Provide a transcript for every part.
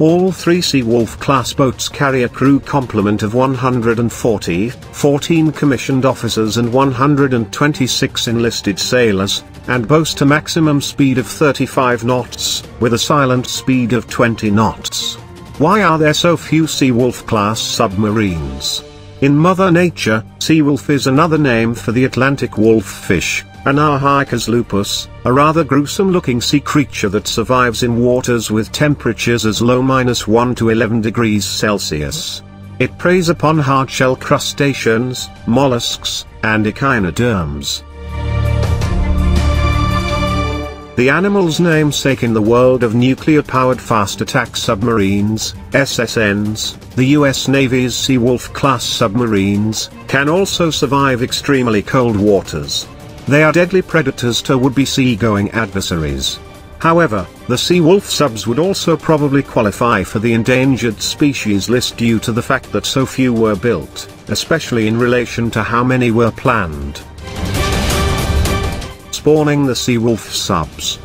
All three Seawolf class boats carry a crew complement of 140, 14 commissioned officers and 126 enlisted sailors, and boast a maximum speed of 35 knots, with a silent speed of 20 knots. Why are there so few Seawolf class submarines? In Mother Nature, Seawolf is another name for the Atlantic wolf fish, Anarhichas lupus, a rather gruesome-looking sea creature that survives in waters with temperatures as low -1 to 11 degrees Celsius. It preys upon hard-shell crustaceans, mollusks, and echinoderms. The animal's namesake in the world of nuclear-powered fast-attack submarines, SSNs, the U.S. Navy's Seawolf-class submarines, can also survive extremely cold waters. They are deadly predators to would-be sea-going adversaries. However, the Seawolf subs would also probably qualify for the endangered species list due to the fact that so few were built, especially in relation to how many were planned. Spawning the Seawolf subs.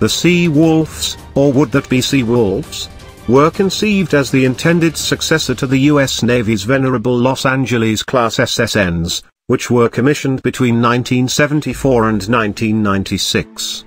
The Seawolfs, or would that be Seawolves, were conceived as the intended successor to the U.S. Navy's venerable Los Angeles class SSNs, which were commissioned between 1974 and 1996.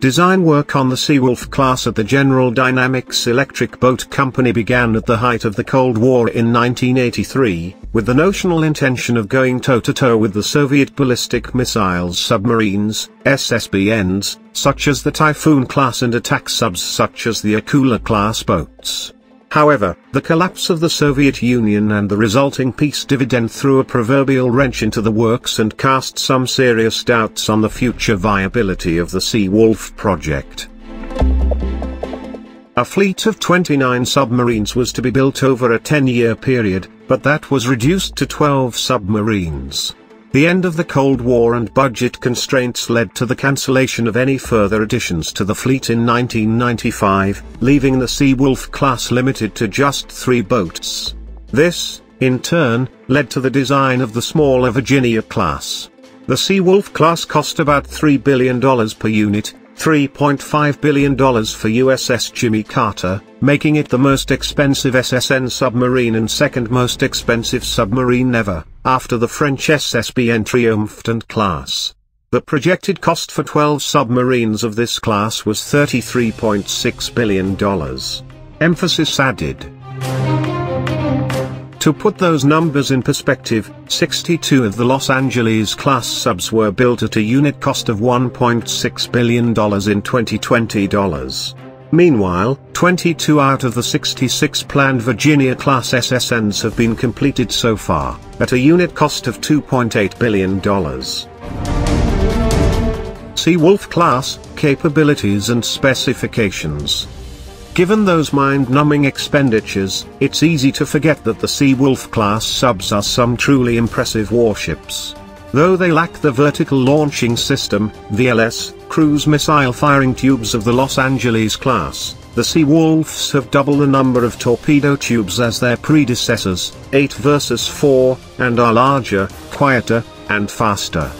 Design work on the Seawolf class at the General Dynamics Electric Boat Company began at the height of the Cold War in 1983. With the notional intention of going toe-to-toe with the Soviet ballistic missiles submarines, SSBNs, such as the Typhoon class and attack subs such as the Akula class boats. However, the collapse of the Soviet Union and the resulting peace dividend threw a proverbial wrench into the works and cast some serious doubts on the future viability of the Seawolf project. A fleet of 29 submarines was to be built over a 10-year period, but that was reduced to 12 submarines. The end of the Cold War and budget constraints led to the cancellation of any further additions to the fleet in 1995, leaving the Seawolf class limited to just 3 boats. This, in turn, led to the design of the smaller Virginia class. The Seawolf class cost about $3 billion per unit, $3.5 billion for USS Jimmy Carter, making it the most expensive SSN submarine and second most expensive submarine ever, after the French SSBN Triomphant class. The projected cost for 12 submarines of this class was $33.6 billion. Emphasis added. To put those numbers in perspective, 62 of the Los Angeles class subs were built at a unit cost of $1.6 billion in 2020 dollars. Meanwhile, 22 out of the 66 planned Virginia class SSNs have been completed so far, at a unit cost of $2.8 billion. Seawolf class, capabilities and specifications. Given those mind-numbing expenditures, it's easy to forget that the Seawolf-class subs are some truly impressive warships. Though they lack the vertical launching system, VLS, cruise missile firing tubes of the Los Angeles class, the Seawolfs have double the number of torpedo tubes as their predecessors, 8 versus 4, and are larger, quieter, and faster.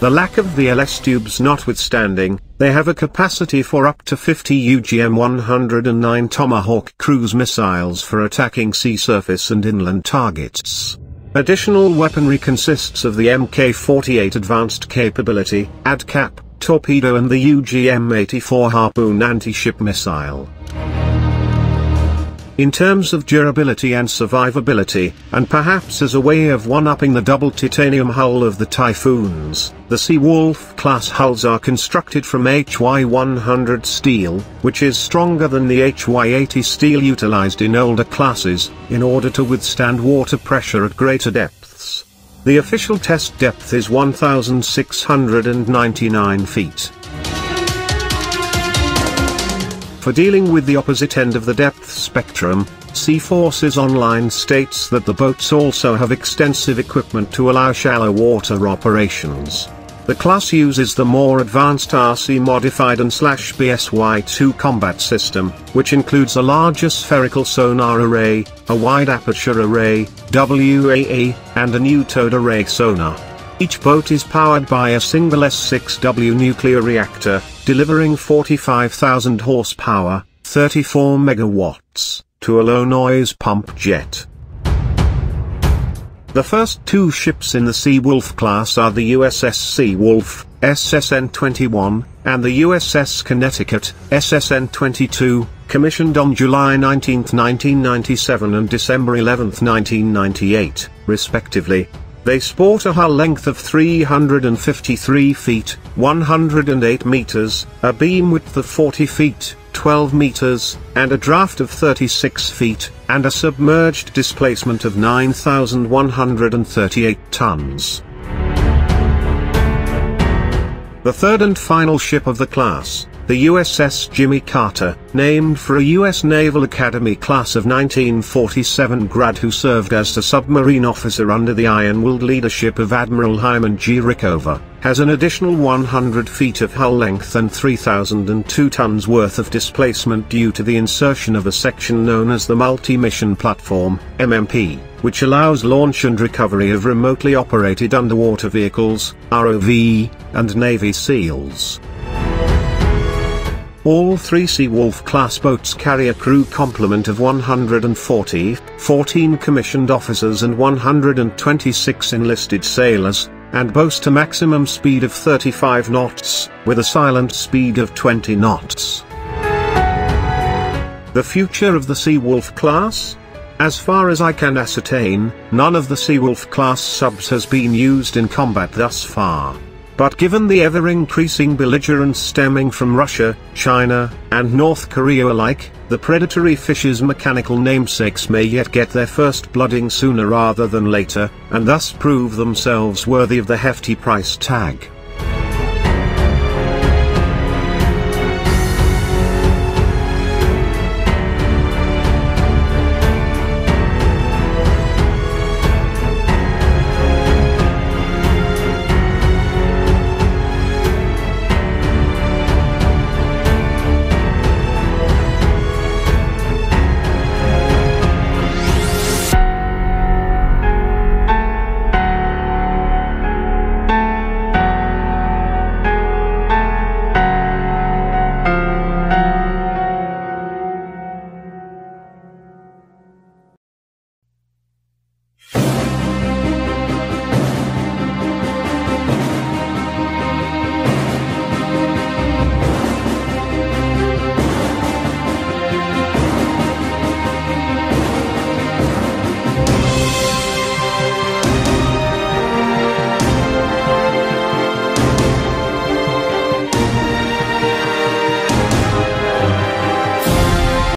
The lack of VLS tubes notwithstanding, they have a capacity for up to 50 UGM-109 Tomahawk cruise missiles for attacking sea surface and inland targets. Additional weaponry consists of the MK-48 Advanced Capability, ADCAP, torpedo and the UGM-84 Harpoon anti-ship missile. In terms of durability and survivability, and perhaps as a way of one-upping the double titanium hull of the Typhoons, the Seawolf-class hulls are constructed from HY-100 steel, which is stronger than the HY-80 steel utilized in older classes, in order to withstand water pressure at greater depths. The official test depth is 1,699 feet. For dealing with the opposite end of the depth spectrum, Sea Forces Online states that the boats also have extensive equipment to allow shallow water operations. The class uses the more advanced RC-modified and /BSY2 combat system, which includes a larger spherical sonar array, a wide aperture array, WAA, and a new towed array sonar. Each boat is powered by a single S6W nuclear reactor, delivering 45,000 horsepower, 34 megawatts, to a low-noise pump jet. The first two ships in the Seawolf class are the USS Seawolf, SSN-21, and the USS Connecticut, SSN-22, commissioned on July 19, 1997 and December 11, 1998, respectively. They sport a hull length of 353 feet, 108 meters, a beam width of 40 feet, 12 meters, and a draft of 36 feet, and a submerged displacement of 9,138 tons. The third and final ship of the class, the USS Jimmy Carter, named for a U.S. Naval Academy class of 1947 grad who served as a submarine officer under the iron-willed leadership of Admiral Hyman G. Rickover, has an additional 100 feet of hull length and 3,002 tons worth of displacement due to the insertion of a section known as the Multi-Mission Platform, MMP, which allows launch and recovery of remotely operated underwater vehicles, ROV, and Navy SEALs. All three Seawolf class boats carry a crew complement of 140, 14 commissioned officers and 126 enlisted sailors, and boast a maximum speed of 35 knots, with a silent speed of 20 knots. The future of the Seawolf class? As far as I can ascertain, none of the Seawolf class subs has been used in combat thus far. But given the ever-increasing belligerence stemming from Russia, China, and North Korea alike, the predatory fish's mechanical namesakes may yet get their first blooding sooner rather than later, and thus prove themselves worthy of the hefty price tag.